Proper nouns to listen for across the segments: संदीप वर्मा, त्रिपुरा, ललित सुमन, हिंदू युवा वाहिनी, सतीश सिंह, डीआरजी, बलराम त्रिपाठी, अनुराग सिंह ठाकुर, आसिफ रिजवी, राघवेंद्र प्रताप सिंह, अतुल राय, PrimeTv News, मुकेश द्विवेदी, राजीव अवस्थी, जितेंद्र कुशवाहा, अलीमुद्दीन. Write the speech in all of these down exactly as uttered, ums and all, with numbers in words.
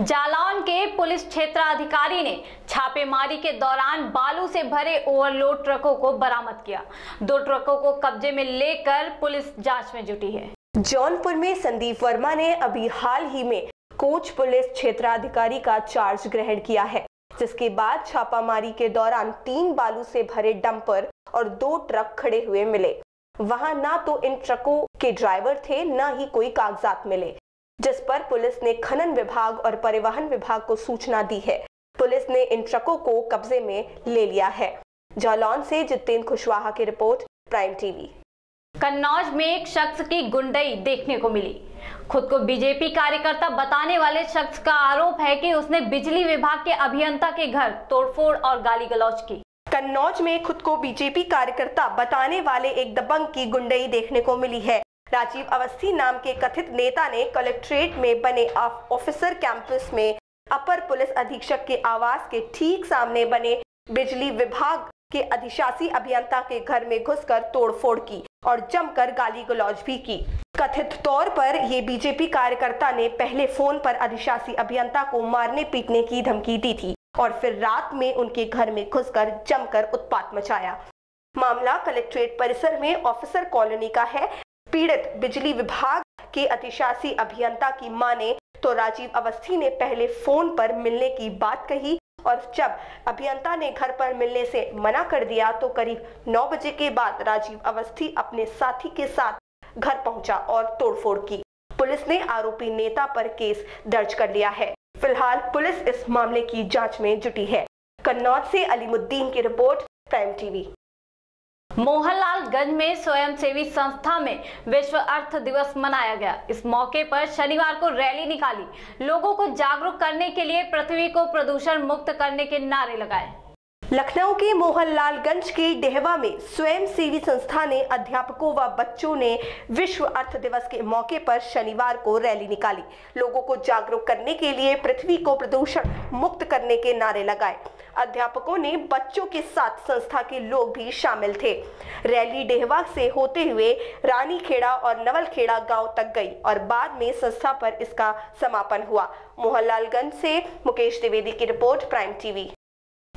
जालौन के पुलिस क्षेत्राधिकारी ने छापेमारी के दौरान बालू से भरे ओवरलोड ट्रकों को बरामद किया। दो ट्रकों को कब्जे में लेकर पुलिस जांच में जुटी है। जौनपुर में संदीप वर्मा ने अभी हाल ही में कोच पुलिस क्षेत्राधिकारी का चार्ज ग्रहण किया है, जिसके बाद छापामारी के दौरान तीन बालू से भरे डंपर और दो ट्रक खड़े हुए मिले। वहां ना तो इन ट्रकों के ड्राइवर थे, ना ही कोई कागजात मिले, जिस पर पुलिस ने खनन विभाग और परिवहन विभाग को सूचना दी है। पुलिस ने इन ट्रकों को कब्जे में ले लिया है। जालौन से जितेंद्र कुशवाहा की रिपोर्ट, प्राइम टीवी। कन्नौज में एक शख्स की गुंडई देखने को मिली। खुद को बीजेपी कार्यकर्ता बताने वाले शख्स का आरोप है कि उसने बिजली विभाग के अभियंता के घर तोड़फोड़ और गाली गलौज की। कन्नौज में खुद को बीजेपी कार्यकर्ता बताने वाले एक दबंग की गुंडई देखने को मिली है। राजीव अवस्थी नाम के कथित नेता ने कलेक्ट्रेट में बने ऑफिसर कैंपस में अपर पुलिस अधीक्षक के आवास के ठीक सामने बने बिजली विभाग के अधिशासी अभियंता के घर में घुसकर तोड़फोड़ की और जमकर गाली गलौज भी की। कथित तौर पर ये बीजेपी कार्यकर्ता ने पहले फोन पर अधिशासी अभियंता को मारने पीटने की धमकी दी थी और फिर रात में उनके घर में घुसकर जमकर उत्पात मचाया। मामला कलेक्ट्रेट परिसर में ऑफिसर कॉलोनी का है। पीड़ित बिजली विभाग के अतिशासी अभियंता की माने तो राजीव अवस्थी ने पहले फोन पर मिलने की बात कही और जब अभियंता ने घर पर मिलने से मना कर दिया तो करीब नौ बजे के बाद राजीव अवस्थी अपने साथी के साथ घर पहुंचा और तोड़फोड़ की। पुलिस ने आरोपी नेता पर केस दर्ज कर लिया है। फिलहाल पुलिस इस मामले की जाँच में जुटी है। कन्नौज से अलीमुद्दीन की रिपोर्ट, प्राइम टीवी। मोहनलालगंज में स्वयंसेवी संस्था में विश्व अर्थ दिवस मनाया गया। इस मौके पर शनिवार को रैली निकाली। लोगों को जागरूक करने के लिए पृथ्वी को प्रदूषण मुक्त करने के नारे लगाए। लखनऊ के मोहनलालगंज के डेहवा में स्वयंसेवी संस्था ने अध्यापकों व बच्चों ने विश्व अर्थ दिवस के मौके पर शनिवार को रैली निकाली। लोगों को जागरूक करने के लिए पृथ्वी को प्रदूषण मुक्त करने के नारे लगाए। अध्यापकों ने बच्चों के साथ संस्था के लोग भी शामिल थे। रैली डेहवा से होते हुए रानीखेड़ा और नवलखेड़ा गांव तक गई और बाद में संस्था पर इसका समापन हुआ। मोहनलालगंज से मुकेश द्विवेदी की रिपोर्ट, प्राइम टीवी।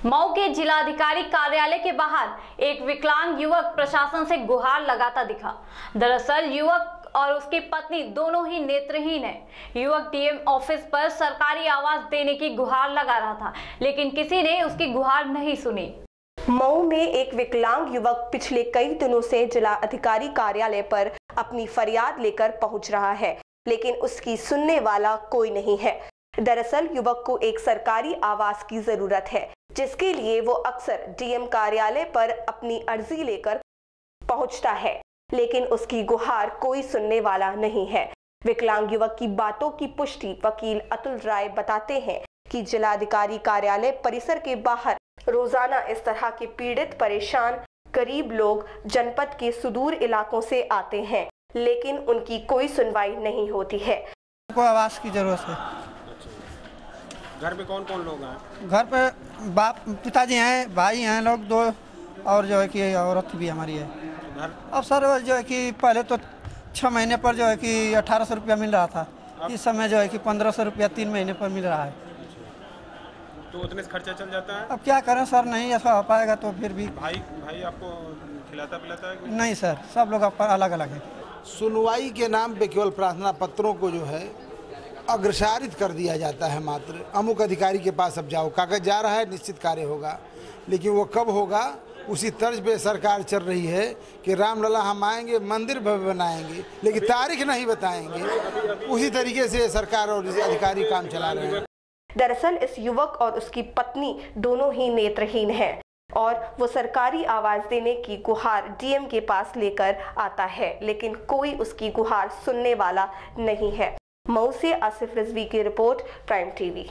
मऊ के जिलाधिकारी कार्यालय के बाहर एक विकलांग युवक प्रशासन से गुहार लगाता दिखा। दरअसल युवक और उसकी पत्नी दोनों ही नेत्रहीन है। युवक डीएम ऑफिस पर सरकारी आवाज देने की गुहार लगा रहा था, लेकिन किसी ने उसकी गुहार नहीं सुनी। मऊ में एक विकलांग युवक पिछले कई दिनों से जिला अधिकारी कार्यालय पर अपनी फरियाद लेकर पहुंच रहा है, लेकिन उसकी सुनने वाला कोई नहीं है। दरअसल युवक को एक सरकारी आवास की जरूरत है, जिसके लिए वो अक्सर डीएम कार्यालय पर अपनी अर्जी लेकर पहुँचता है, लेकिन उसकी गुहार कोई सुनने वाला नहीं है। विकलांग युवक की बातों की पुष्टि वकील अतुल राय बताते हैं कि जिलाधिकारी कार्यालय परिसर के बाहर रोजाना इस तरह के पीड़ित परेशान गरीब लोग जनपद के सुदूर इलाकों से आते हैं, लेकिन उनकी कोई सुनवाई नहीं होती है। को आवास की जरूरत है। घर में कौन कौन लोग हैं? घर पे बाप पिताजी हैं, भाई हैं लोग दो, और जो है कि औरत भी हमारी है। अब सर जो है कि पहले तो छः महीने पर जो है कि अठारह सौ रुपया मिल रहा था, इस समय जो है कि पंद्रह सौ रुपया तीन महीने पर मिल रहा है। तो उतने से खर्चा चल जाता है। अब क्या करें सर, नहीं ऐसा हो पाएगा तो फिर भी भाई भाई आपको खिलाता पिलाता है? नहीं सर, सब लोग आप अलग अलग है। सुनवाई के नाम पे केवल प्रार्थना पत्रों को जो है अग्रसारित कर दिया जाता है, मात्र अमुक अधिकारी के पास अब जाओ, कागज जा रहा है, निश्चित कार्य होगा, लेकिन वो कब होगा उसी तर्ज पे सरकार चल रही है कि रामलला हम आएंगे, मंदिर भव्य बनाएंगे, लेकिन तारीख नहीं बताएंगे। उसी तरीके से सरकार और अधिकारी काम चला रहे हैं। दरअसल इस युवक और उसकी पत्नी दोनों ही नेत्रहीन हैं और वो सरकारी आवाज देने की गुहार डीएम के पास लेकर आता है, लेकिन कोई उसकी गुहार सुनने वाला नहीं है। मऊ से आसिफ रिजवी की रिपोर्ट, प्राइम टीवी।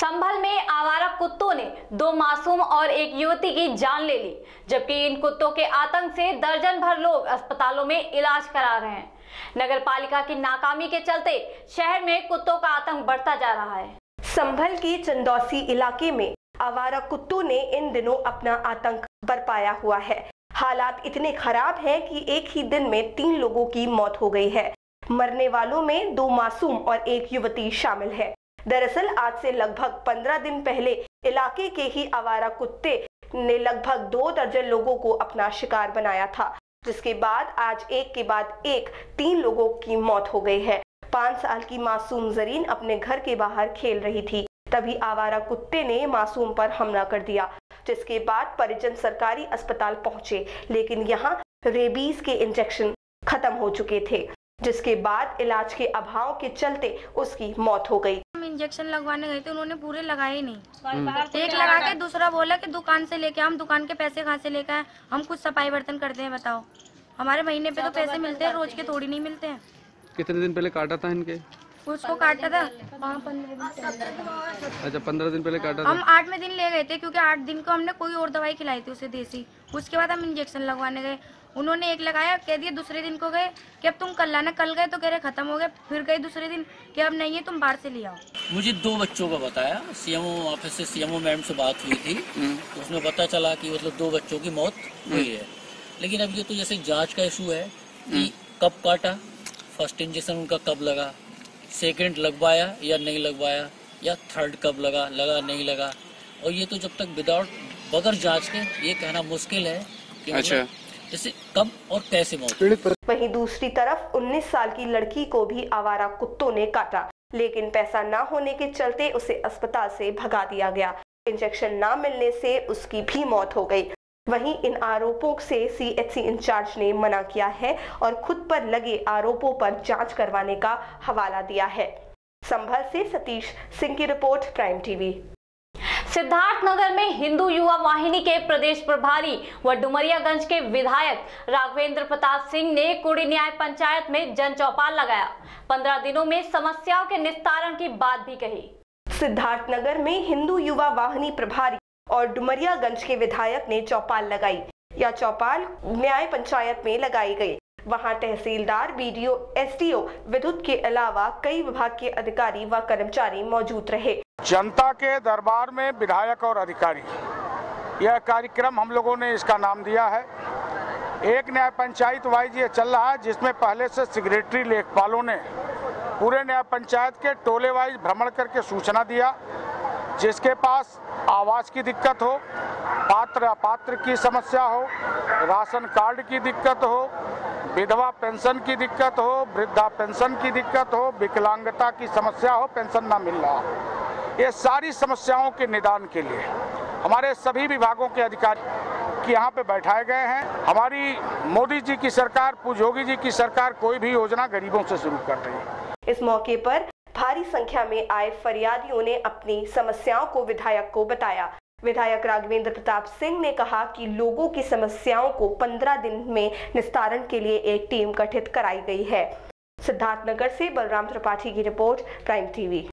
संभल में आवारा कुत्तों ने दो मासूम और एक युवती की जान ले ली, जबकि इन कुत्तों के आतंक से दर्जन भर लोग अस्पतालों में इलाज करा रहे हैं। नगर पालिका की नाकामी के चलते शहर में कुत्तों का आतंक बढ़ता जा रहा है। संभल की चंदौसी इलाके में आवारा कुत्तों ने इन दिनों अपना आतंक बरपाया हुआ है। हालात इतने खराब है कि एक ही दिन में तीन लोगों की मौत हो गई है। मरने वालों में दो मासूम और एक युवती शामिल है। दरअसल आज से लगभग पंद्रह दिन पहले इलाके के ही आवारा कुत्ते ने लगभग दो दर्जन लोगों को अपना शिकार बनाया था, जिसके बाद आज एक के बाद एक तीन लोगों की मौत हो गई है। पाँच साल की मासूम जरीन अपने घर के बाहर खेल रही थी, तभी आवारा कुत्ते ने मासूम पर हमला कर दिया, जिसके बाद परिजन सरकारी अस्पताल पहुंचे, लेकिन यहाँ रेबीज के इंजेक्शन खत्म हो चुके थे, जिसके बाद इलाज के अभाव के चलते उसकी मौत हो गई। हम इंजेक्शन लगवाने गए थे, उन्होंने पूरे लगाए नहीं, एक लगा के दूसरा बोला कि दुकान से लेके, हम दुकान के पैसे कहाँ से लेके आए, हम कुछ सफाई बर्तन करते हैं, बताओ हमारे महीने पे तो पैसे मिलते हैं, रोज के थोड़ी नहीं मिलते हैं। कितने दिन पहले काटा था इनके? उसको काटा था पंद्रह दिन। अच्छा, पंद्रह दिन पहले काटा था। हम आठवें दिन ले गए थे, क्योंकि आठ दिन को हमने कोई और दवाई खिलाई थी उसे देसी। उसके बाद हम इंजेक्शन लगवाने गए, उन्होंने एक लगाया, कह दिया दूसरे दिन को गए कि अब तुम कल लाना, कल गए तो कह रहे खत्म हो गए, फिर गए दूसरे दिन कि अब नहीं है, तुम बाहर से ले आओ। मुझे दो बच्चों का बताया, सीएमओ ऑफिस से सीएमओ मैम से बात हुई थी, तो उसमें पता चला कि मतलब दो बच्चों की मौत हुई है। लेकिन अब ये तो जैसे जाँच का इशू है कि कब काटा, फर्स्ट इंजेक्शन उनका कब लगा, सेकेंड लगवाया या नहीं लगवाया, या थर्ड कब लगा, लगा नहीं लगा, और ये तो जब तक विदाउट बगैर जांच के ये कहना मुश्किल है कि अच्छा जैसे कब और कैसे मौत। वहीं दूसरी तरफ उन्नीस साल की लड़की को भी आवारा कुत्तों ने काटा, लेकिन पैसा ना होने के चलते उसे अस्पताल से भगा दिया गया। इंजेक्शन ना मिलने से उसकी भी मौत हो गई। वहीं इन आरोपों से सीएचसी इंचार्ज ने मना किया है और खुद पर लगे आरोपों पर जांच करवाने का हवाला दिया है। संभल से सतीश सिंह की रिपोर्ट, प्राइम टीवी। सिद्धार्थनगर में हिंदू युवा वाहिनी के प्रदेश प्रभारी व डुमरियागंज के विधायक राघवेंद्र प्रताप सिंह ने कुड़ी न्याय पंचायत में जन चौपाल लगाया। पंद्रह दिनों में समस्याओं के निस्तारण की बात भी कही। सिद्धार्थनगर में हिंदू युवा वाहिनी प्रभारी और डुमरियागंज के विधायक ने चौपाल लगाई। यह चौपाल न्याय पंचायत में लगाई गई। वहां तहसीलदार, बीडीओ, एसडीओ, विद्युत के अलावा कई विभाग के अधिकारी व कर्मचारी मौजूद रहे। जनता के दरबार में विधायक और अधिकारी, यह कार्यक्रम हम लोगों ने इसका नाम दिया है। एक न्याय पंचायत वाइज ये चल रहा है, जिसमें पहले से सेक्रेटरी लेखपालों ने पूरे न्याय पंचायत के टोले वाइज भ्रमण करके सूचना दिया। जिसके पास आवास की दिक्कत हो, पात्र अपात्र की समस्या हो, राशन कार्ड की दिक्कत हो, विधवा पेंशन की दिक्कत हो, वृद्धा पेंशन की दिक्कत हो, विकलांगता की समस्या हो, पेंशन ना मिल रहा हो, ये सारी समस्याओं के निदान के लिए हमारे सभी विभागों के अधिकारी यहाँ पे बैठाए गए हैं। हमारी मोदी जी की सरकार, पूज्य योगी जी की सरकार कोई भी योजना गरीबों से शुरू कर रही है। इस मौके पर भारी संख्या में आए फरियादियों ने अपनी समस्याओं को विधायक को बताया। विधायक राघवेंद्र प्रताप सिंह ने कहा कि लोगों की समस्याओं को पंद्रह दिन में निस्तारण के लिए एक टीम गठित कराई गई है। सिद्धार्थनगर से बलराम त्रिपाठी की रिपोर्ट, प्राइम टीवी।